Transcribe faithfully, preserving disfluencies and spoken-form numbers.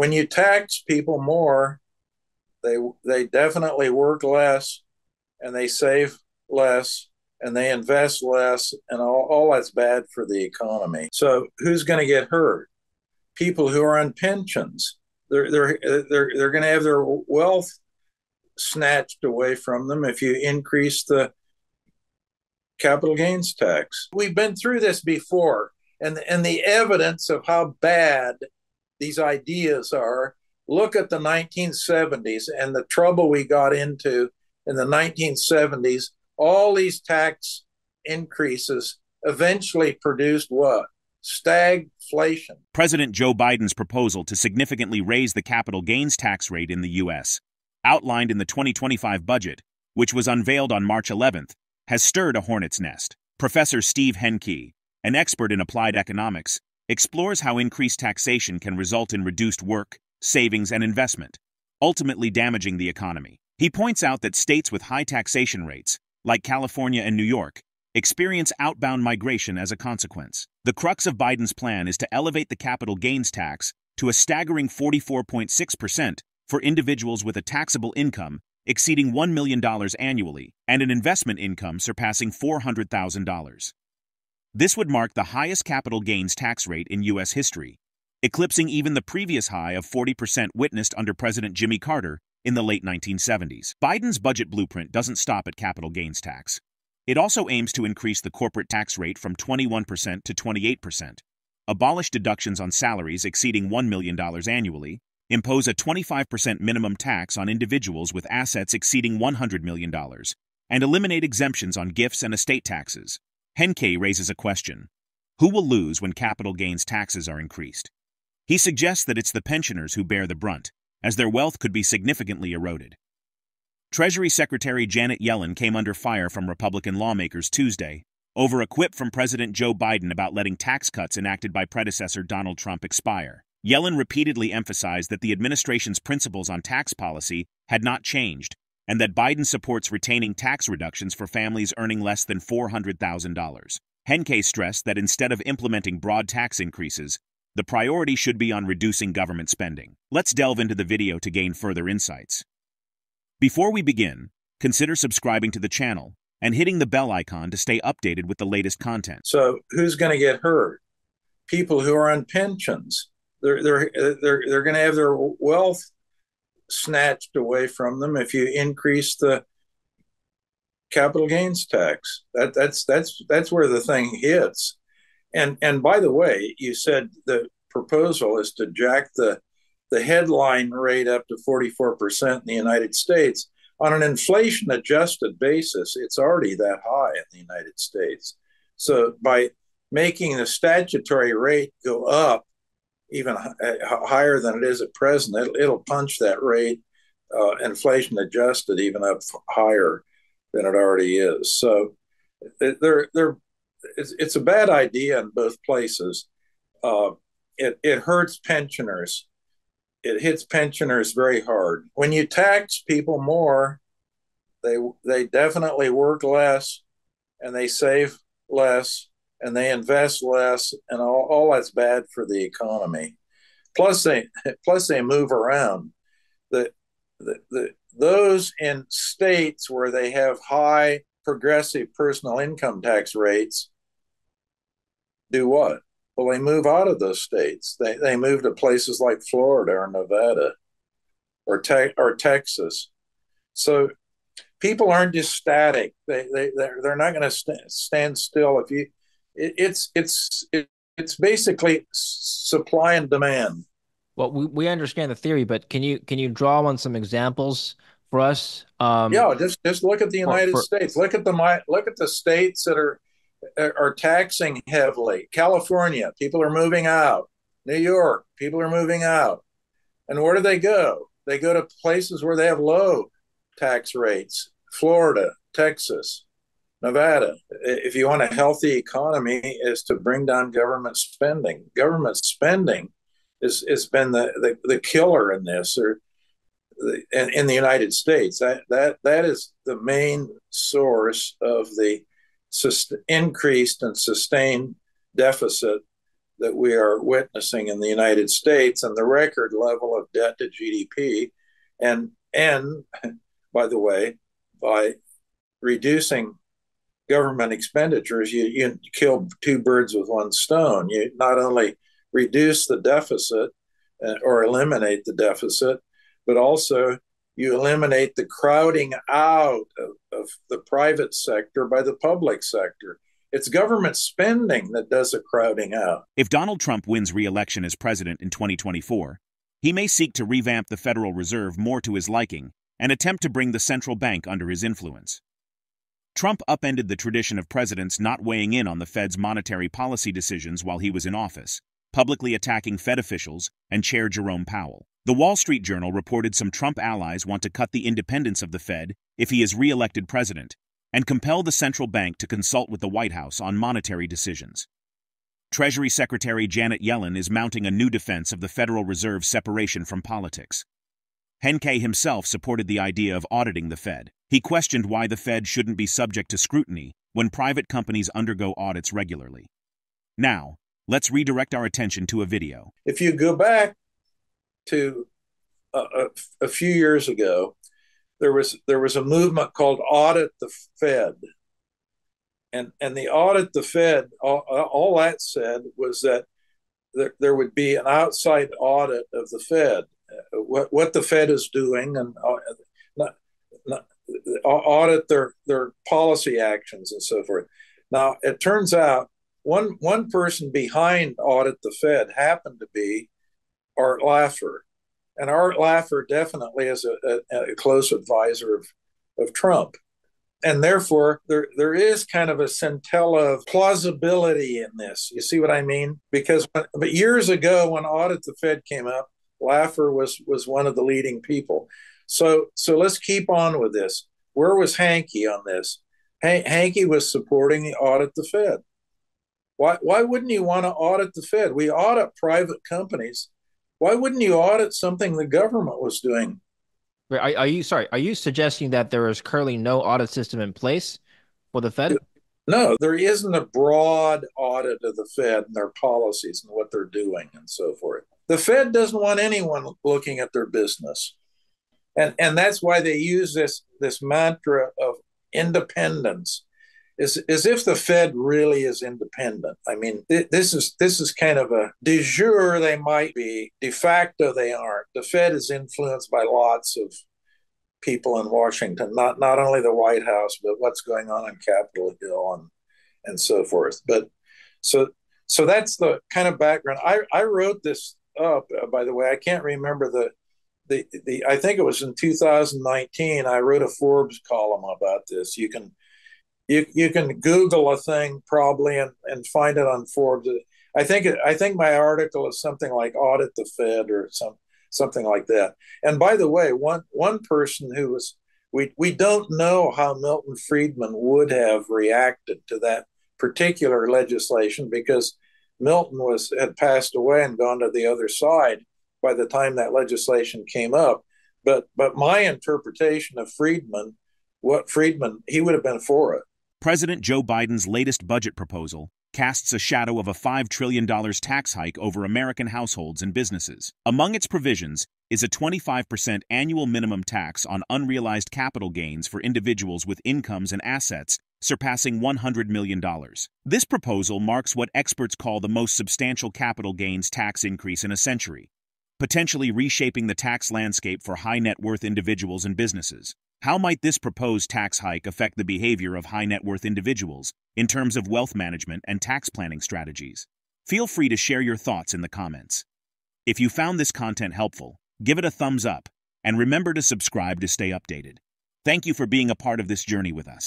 when you tax people more, they they definitely work less, and they save less, and they invest less, and all, all that's bad for the economy. So who's going to get hurt? People who are on pensions. They're they're they're they're going to have their wealth snatched away from them if you increase the capital gains tax. We've been through this before, and and the evidence of how bad these ideas are. Look at the nineteen seventies and the trouble we got into in the nineteen seventies. All these tax increases eventually produced what? Stagflation. President Joe Biden's proposal to significantly raise the capital gains tax rate in the U S, outlined in the twenty twenty-five budget, which was unveiled on March eleventh, has stirred a hornet's nest. Professor Steve Hanke, an expert in applied economics, explores how increased taxation can result in reduced work, savings, and investment, ultimately damaging the economy. He points out that states with high taxation rates, like California and New York, experience outbound migration as a consequence. The crux of Biden's plan is to elevate the capital gains tax to a staggering forty-four point six percent for individuals with a taxable income exceeding one million dollars annually and an investment income surpassing four hundred thousand dollars. This would mark the highest capital gains tax rate in U S history, eclipsing even the previous high of forty percent witnessed under President Jimmy Carter in the late nineteen seventies. Biden's budget blueprint doesn't stop at capital gains tax. It also aims to increase the corporate tax rate from twenty-one percent to twenty-eight percent, abolish deductions on salaries exceeding one million dollars annually, impose a twenty-five percent minimum tax on individuals with assets exceeding one hundred million dollars, and eliminate exemptions on gifts and estate taxes. Hanke raises a question: who will lose when capital gains taxes are increased? He suggests that it's the pensioners who bear the brunt, as their wealth could be significantly eroded. Treasury Secretary Janet Yellen came under fire from Republican lawmakers Tuesday over a quip from President Joe Biden about letting tax cuts enacted by predecessor Donald Trump expire. Yellen repeatedly emphasized that the administration's principles on tax policy had not changed and that Biden supports retaining tax reductions for families earning less than four hundred thousand dollars. Hanke stressed that instead of implementing broad tax increases, the priority should be on reducing government spending. Let's delve into the video to gain further insights. Before we begin, consider subscribing to the channel and hitting the bell icon to stay updated with the latest content. So who's going to get hurt? People who are on pensions. They're, they're, they're, they're going to have their wealth snatched away from them if you increase the capital gains tax. That, that's, that's, that's where the thing hits. And, and by the way, you said the proposal is to jack the the headline rate up to forty-four percent in the United States. On an inflation-adjusted basis, it's already that high in the United States. So by making the statutory rate go up even higher than it is at present, it'll, it'll punch that rate, uh, inflation-adjusted, even up higher than it already is. So they're, they're, it's, it's a bad idea in both places. Uh, it, it hurts pensioners. It hits pensioners very hard. When you tax people more, they they definitely work less, and they save less, and they invest less, and all, all that's bad for the economy. Plus they plus they move around. The, the, the, those in states where they have high progressive personal income tax rates do what? Well, they move out of those states. They they move to places like Florida or Nevada or te- or Texas. So people aren't just static. They they they're, they're not going to st- stand still. If you, it, it's it's it, it's basically supply and demand. Well, we, we understand the theory, but can you can you draw on some examples for us? Um, yeah, just just look at the United for, States. Look at the look at the states that are. are taxing heavily. California, people are moving out. New York, people are moving out. And where do they go? They go to places where they have low tax rates. Florida, Texas, Nevada. If you want a healthy economy, is to bring down government spending. Government spending is has been the, the, the killer in this, or the, in, in the United States. That that that is the main source of the Sust- increased and sustained deficit that we are witnessing in the United States and the record level of debt to G D P. And, and by the way, by reducing government expenditures, you, you kill two birds with one stone. You not only reduce the deficit uh, or eliminate the deficit, but also you eliminate the crowding out of, of the private sector by the public sector. It's government spending that does the crowding out. If Donald Trump wins re-election as president in twenty twenty-four, he may seek to revamp the Federal Reserve more to his liking and attempt to bring the central bank under his influence. Trump upended the tradition of presidents not weighing in on the Fed's monetary policy decisions while he was in office, publicly attacking Fed officials and Chair Jerome Powell. The Wall Street Journal reported some Trump allies want to cut the independence of the Fed if he is re-elected president, and compel the central bank to consult with the White House on monetary decisions. Treasury Secretary Janet Yellen is mounting a new defense of the Federal Reserve's separation from politics. Hanke himself supported the idea of auditing the Fed. He questioned why the Fed shouldn't be subject to scrutiny when private companies undergo audits regularly. Now, let's redirect our attention to a video. If you go back to uh, a few years ago, There was there was a movement called Audit the Fed, and and the Audit the Fed, all, all that said was that there, there would be an outside audit of the Fed, what what the Fed is doing, and uh, not, not, audit their their policy actions and so forth. Now it turns out one one person behind Audit the Fed happened to be Art Laffer. And Art Laffer definitely is a, a, a close advisor of, of Trump. And therefore, there there is kind of a scintilla of plausibility in this. You see what I mean? Because but years ago, when Audit the Fed came up, Laffer was was one of the leading people. So so let's keep on with this. Where was Hanke on this? Han- Hanke was supporting the Audit the Fed. Why, why wouldn't you want to audit the Fed? We audit private companies. Why wouldn't you audit something the government was doing? Are, are you sorry? Are you suggesting that there is currently no audit system in place for the Fed? No, there isn't a broad audit of the Fed and their policies and what they're doing and so forth. The Fed doesn't want anyone looking at their business, and and that's why they use this this mantra of independence, is as if the Fed really is independent. I mean, th- this is this is kind of a de jure they might be, de facto they aren't. The Fed is influenced by lots of people in Washington, not not only the White House, but what's going on in Capitol Hill and, and so forth. But so so that's the kind of background. I, I wrote this up, uh, by the way. I can't remember the, the, the, I think it was in two thousand nineteen, I wrote a Forbes column about this. You can You you can Google a thing probably and, and find it on Forbes. I think it, I think my article is something like Audit the Fed or some something like that. And by the way, one one person who was we we don't know how Milton Friedman would have reacted to that particular legislation, because Milton was had passed away and gone to the other side by the time that legislation came up. But but my interpretation of Friedman, what Friedman he would have been for it. President Joe Biden's latest budget proposal casts a shadow of a five trillion dollars tax hike over American households and businesses. Among its provisions is a twenty-five percent annual minimum tax on unrealized capital gains for individuals with incomes and assets surpassing one hundred million dollars. This proposal marks what experts call the most substantial capital gains tax increase in a century, potentially reshaping the tax landscape for high-net-worth individuals and businesses. How might this proposed tax hike affect the behavior of high-net-worth individuals in terms of wealth management and tax planning strategies? Feel free to share your thoughts in the comments. If you found this content helpful, give it a thumbs up, and remember to subscribe to stay updated. Thank you for being a part of this journey with us.